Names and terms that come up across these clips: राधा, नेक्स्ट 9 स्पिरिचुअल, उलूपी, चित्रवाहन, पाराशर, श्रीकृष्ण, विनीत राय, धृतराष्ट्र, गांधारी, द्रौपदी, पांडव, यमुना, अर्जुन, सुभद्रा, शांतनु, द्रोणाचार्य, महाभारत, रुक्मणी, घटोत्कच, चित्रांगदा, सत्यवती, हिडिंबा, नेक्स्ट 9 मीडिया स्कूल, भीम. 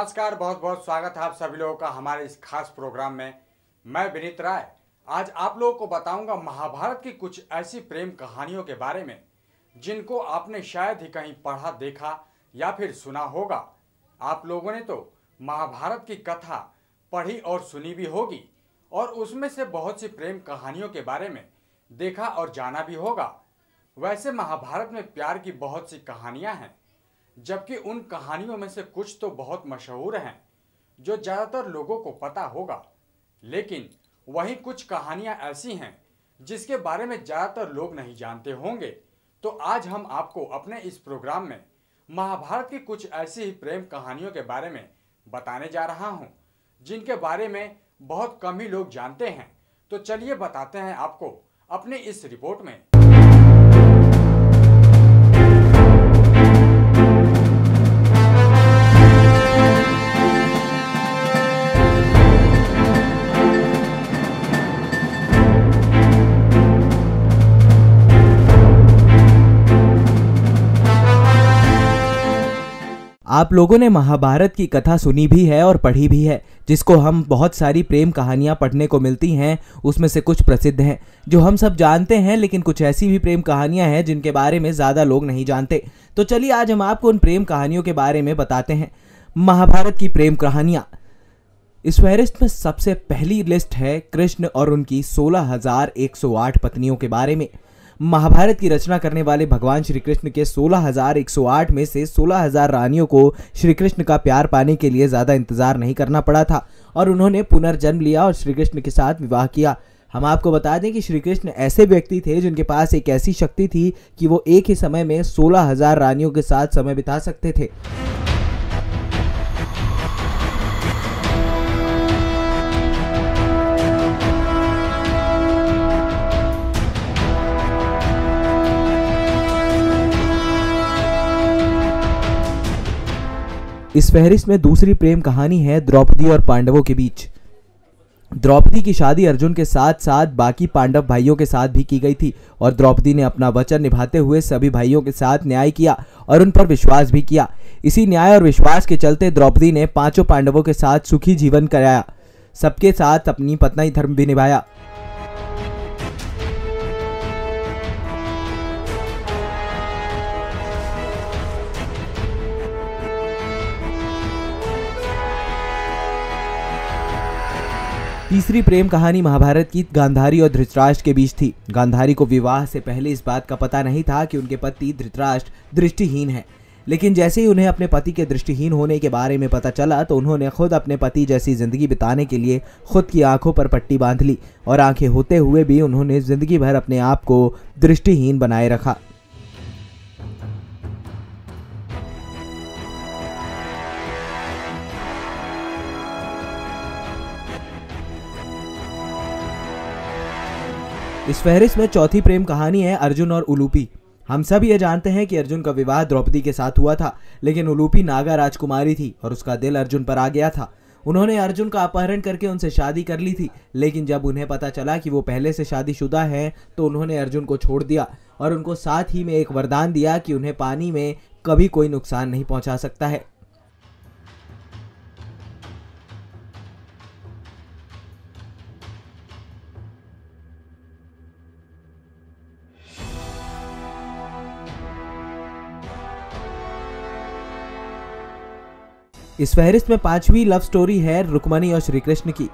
नमस्कार, बहुत बहुत स्वागत है आप सभी लोगों का हमारे इस खास प्रोग्राम में। मैं विनीत राय आज आप लोगों को बताऊंगा महाभारत की कुछ ऐसी प्रेम कहानियों के बारे में जिनको आपने शायद ही कहीं पढ़ा, देखा या फिर सुना होगा। आप लोगों ने तो महाभारत की कथा पढ़ी और सुनी भी होगी और उसमें से बहुत सी प्रेम कहानियों के बारे में देखा और जाना भी होगा। वैसे महाभारत में प्यार की बहुत सी कहानियाँ हैं, जबकि उन कहानियों में से कुछ तो बहुत मशहूर हैं जो ज़्यादातर लोगों को पता होगा, लेकिन वहीं कुछ कहानियाँ ऐसी हैं जिसके बारे में ज़्यादातर लोग नहीं जानते होंगे। तो आज हम आपको अपने इस प्रोग्राम में महाभारत की कुछ ऐसी ही प्रेम कहानियों के बारे में बताने जा रहा हूँ जिनके बारे में बहुत कम ही लोग जानते हैं। तो चलिए बताते हैं आपको अपने इस रिपोर्ट में। आप लोगों ने महाभारत की कथा सुनी भी है और पढ़ी भी है, जिसको हम बहुत सारी प्रेम कहानियाँ पढ़ने को मिलती हैं। उसमें से कुछ प्रसिद्ध हैं जो हम सब जानते हैं, लेकिन कुछ ऐसी भी प्रेम कहानियाँ हैं जिनके बारे में ज़्यादा लोग नहीं जानते। तो चलिए आज हम आपको उन प्रेम कहानियों के बारे में बताते हैं। महाभारत की प्रेम कहानियाँ, इस फहरिस्त में सबसे पहली लिस्ट है कृष्ण और उनकी 16,108 पत्नियों के बारे में। महाभारत की रचना करने वाले भगवान श्री कृष्ण के 16,108 में से 16,000 रानियों को श्री कृष्ण का प्यार पाने के लिए ज़्यादा इंतजार नहीं करना पड़ा था और उन्होंने पुनर्जन्म लिया और श्री कृष्ण के साथ विवाह किया। हम आपको बता दें कि श्री कृष्ण ऐसे व्यक्ति थे जिनके पास एक ऐसी शक्ति थी कि वो एक ही समय में 16,000 रानियों के साथ समय बिता सकते थे। इस फहरिस्त में दूसरी प्रेम कहानी है द्रौपदी और पांडवों के बीच। द्रौपदी की शादी अर्जुन के साथ साथ बाकी पांडव भाइयों के साथ भी की गई थी और द्रौपदी ने अपना वचन निभाते हुए सभी भाइयों के साथ न्याय किया और उन पर विश्वास भी किया। इसी न्याय और विश्वास के चलते द्रौपदी ने पांचों पांडवों के साथ सुखी जीवन कराया, सबके साथ अपनी पत्नी धर्म भी निभाया। तीसरी प्रेम कहानी महाभारत की गांधारी और धृतराष्ट्र के बीच थी। गांधारी को विवाह से पहले इस बात का पता नहीं था कि उनके पति धृतराष्ट्र दृष्टिहीन हैं, लेकिन जैसे ही उन्हें अपने पति के दृष्टिहीन होने के बारे में पता चला तो उन्होंने खुद अपने पति जैसी ज़िंदगी बिताने के लिए खुद की आंखों पर पट्टी बांध ली और आंखें होते हुए भी उन्होंने ज़िंदगी भर अपने आप को दृष्टिहीन बनाए रखा। इस फहरिस्त में चौथी प्रेम कहानी है अर्जुन और उलूपी। हम सब ये जानते हैं कि अर्जुन का विवाह द्रौपदी के साथ हुआ था, लेकिन उलूपी नागा राजकुमारी थी और उसका दिल अर्जुन पर आ गया था। उन्होंने अर्जुन का अपहरण करके उनसे शादी कर ली थी, लेकिन जब उन्हें पता चला कि वो पहले से शादीशुदा हैं तो उन्होंने अर्जुन को छोड़ दिया और उनको साथ ही में एक वरदान दिया कि उन्हें पानी में कभी कोई नुकसान नहीं पहुँचा सकता है। इस फहरिस्त में पांचवी लव स्टोरी है रुक्मणी और श्रीकृष्ण की।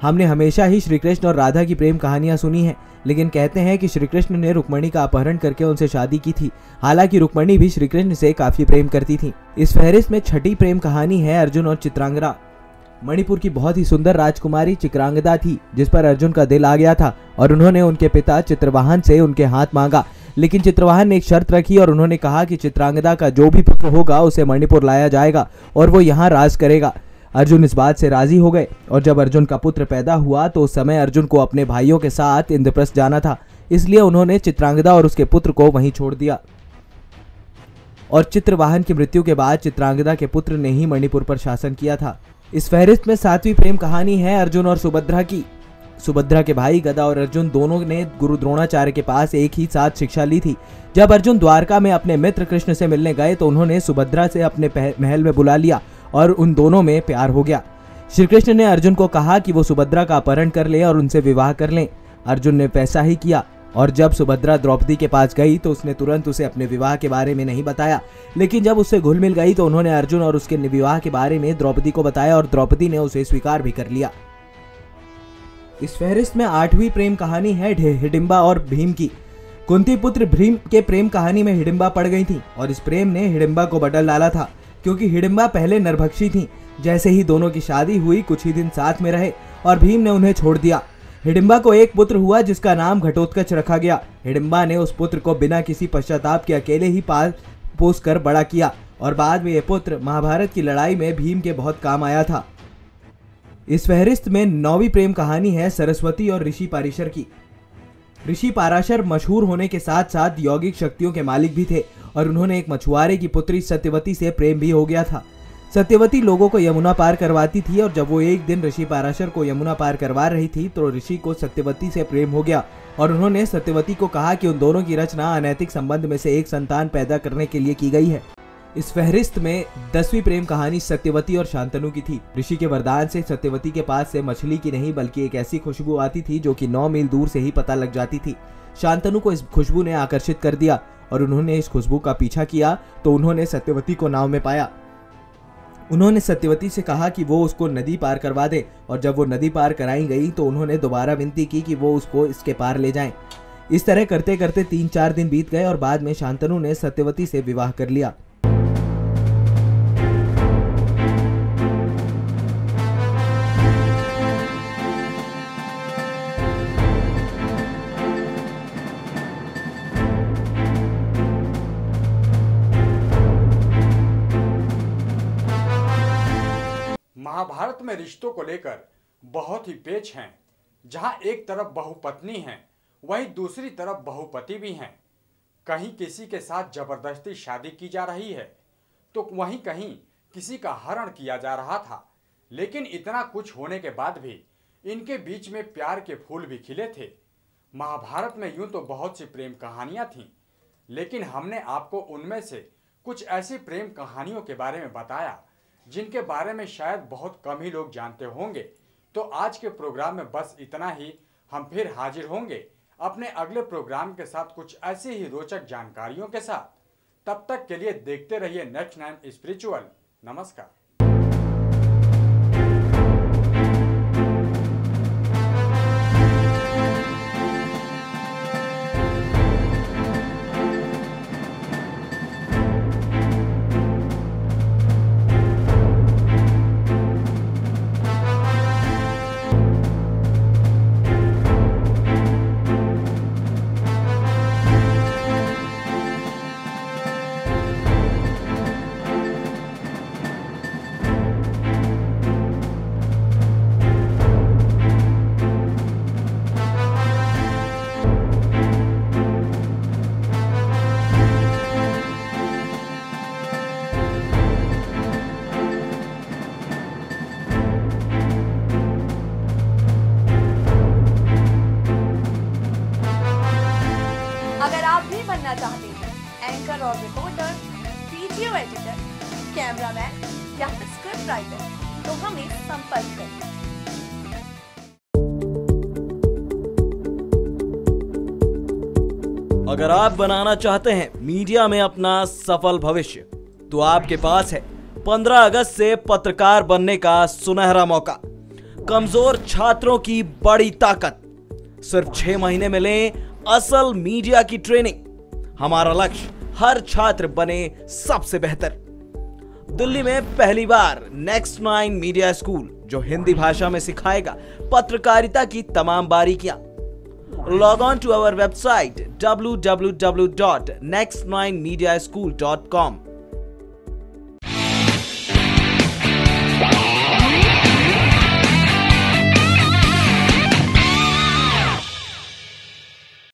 हमने हमेशा ही श्रीकृष्ण और राधा की प्रेम कहानियां सुनी हैं, लेकिन कहते हैं कि श्रीकृष्ण ने रुक्मणी का अपहरण करके उनसे शादी की थी। हालांकि रुक्मणी भी श्रीकृष्ण से काफ़ी प्रेम करती थी। इस फहरिस्त में छठी प्रेम कहानी है अर्जुन और चित्रांगदा। मणिपुर की बहुत ही सुंदर राजकुमारी चित्रांगदा थी जिस पर अर्जुन का दिल आ गया था और उन्होंने उनके पिता चित्रवाहन से उनके हाथ मांगा, लेकिन चित्रवाहन ने एक शर्त रखी और उन्होंने कहा कि चित्रांगदा का जो भी पुत्र होगा उसे मणिपुर लाया जाएगा और वो यहाँ राज करेगा। अर्जुन इस बात से राजी हो गए और जब अर्जुन का पुत्र पैदा हुआ तो उस समय अर्जुन को अपने भाइयों के साथ इंद्रप्रस्थ जाना था, इसलिए उन्होंने चित्रांगदा और उसके पुत्र को वहीं छोड़ दिया और चित्रवाहन की मृत्यु के बाद चित्रांगदा के पुत्र ने ही मणिपुर पर शासन किया था। इस फहरिस्त में सातवीं प्रेम कहानी है अर्जुन और सुभद्रा की। सुभद्रा के भाई गदा और अर्जुन दोनों ने गुरु द्रोणाचार्य के पास एक ही साथ शिक्षा ली थी। जब अर्जुन द्वारका में अपने मित्र कृष्ण से मिलने गए तो उन्होंने सुभद्रा से अपने महल में बुला लिया और उन दोनों में प्यार हो गया। श्रीकृष्ण ने अर्जुन को कहा कि वो सुभद्रा का अपहरण कर ले और उनसे विवाह कर ले। अर्जुन ने वैसा ही किया और जब सुभद्रा द्रौपदी के पास गई तो उसने तुरंत उसे अपने विवाह के बारे में नहीं बताया, लेकिन जब उससे घुल मिल गई तो उन्होंने अर्जुन और उसके विवाह के बारे में द्रौपदी को बताया और द्रौपदी ने उसे स्वीकार भी कर लिया। इस फहरिस्त में 8वीं प्रेम कहानी है हिडिंबा और भीम की। कुंती पुत्र भीम के प्रेम कहानी में हिडिंबा पड़ गई थी और इस प्रेम ने हिडिंबा को बदल डाला था, क्योंकि हिडिंबा पहले नरभक्षी थी। जैसे ही दोनों की शादी हुई कुछ ही दिन साथ में रहे और भीम ने उन्हें छोड़ दिया। हिडिंबा को एक पुत्र हुआ जिसका नाम घटोत्कच रखा गया। हिडिंबा ने उस पुत्र को बिना किसी पश्चाताप के अकेले ही पाल पोस कर बड़ा किया और बाद में यह पुत्र महाभारत की लड़ाई में भीम के बहुत काम आया था। इस फहरिस्त में 9वीं प्रेम कहानी है सरस्वती और ऋषि पाराशर की। ऋषि पाराशर मशहूर होने के साथ साथ यौगिक शक्तियों के मालिक भी थे और उन्होंने एक मछुआरे की पुत्री सत्यवती से प्रेम भी हो गया था। सत्यवती लोगों को यमुना पार करवाती थी और जब वो एक दिन ऋषि पाराशर को यमुना पार करवा रही थी तो ऋषि को सत्यवती से प्रेम हो गया और उन्होंने सत्यवती को कहा कि उन दोनों की रचना अनैतिक संबंध में से एक संतान पैदा करने के लिए की गई है। इस फहरिस्त में 10वीं प्रेम कहानी सत्यवती और शांतनु की थी। ऋषि के वरदान से सत्यवती के पास से मछली की नहीं बल्कि एक ऐसी खुशबू आती थी जो कि 9 मील दूर से ही पता लग जाती थी। शांतनु को इस खुशबू ने आकर्षित कर दिया और उन्होंने इस खुशबू का पीछा किया तो उन्होंने सत्यवती को नाव में पाया। उन्होंने सत्यवती से कहा कि वो उसको नदी पार करवा दे और जब वो नदी पार कराई गई तो उन्होंने दोबारा विनती की कि वो उसको इसके पार ले जाएं। इस तरह करते करते 3-4 दिन बीत गए और बाद में शांतनु ने सत्यवती से विवाह कर लिया। महाभारत में रिश्तों को लेकर बहुत ही पेच हैं, जहां एक तरफ बहुपत्नी हैं वहीं दूसरी तरफ बहुपति भी हैं। कहीं किसी के साथ जबरदस्ती शादी की जा रही है तो वहीं कहीं किसी का हरण किया जा रहा था। लेकिन इतना कुछ होने के बाद भी इनके बीच में प्यार के फूल भी खिले थे। महाभारत में यूं तो बहुत सी प्रेम कहानियां थीं, लेकिन हमने आपको उनमें से कुछ ऐसी प्रेम कहानियों के बारे में बताया जिनके बारे में शायद बहुत कम ही लोग जानते होंगे। तो आज के प्रोग्राम में बस इतना ही। हम फिर हाजिर होंगे अपने अगले प्रोग्राम के साथ कुछ ऐसी ही रोचक जानकारियों के साथ। तब तक के लिए देखते रहिए नेक्स्ट 9 स्पिरिचुअल। नमस्कार। चाहते हैं एंकर और रिपोर्टर, वीडियो एडिटर, कैमरामैन या स्क्रिप्ट राइटर तो हमें संपर्क करें। अगर आप बनाना चाहते हैं मीडिया में अपना सफल भविष्य तो आपके पास है 15 अगस्त से पत्रकार बनने का सुनहरा मौका। कमजोर छात्रों की बड़ी ताकत। सिर्फ 6 महीने में लें असल मीडिया की ट्रेनिंग। हमारा लक्ष्य हर छात्र बने सबसे बेहतर। दिल्ली में पहली बार नेक्स्ट 9 मीडिया स्कूल जो हिंदी भाषा में सिखाएगा पत्रकारिता की तमाम बारीकियां। Log on to our website www.next9mediaschool.com।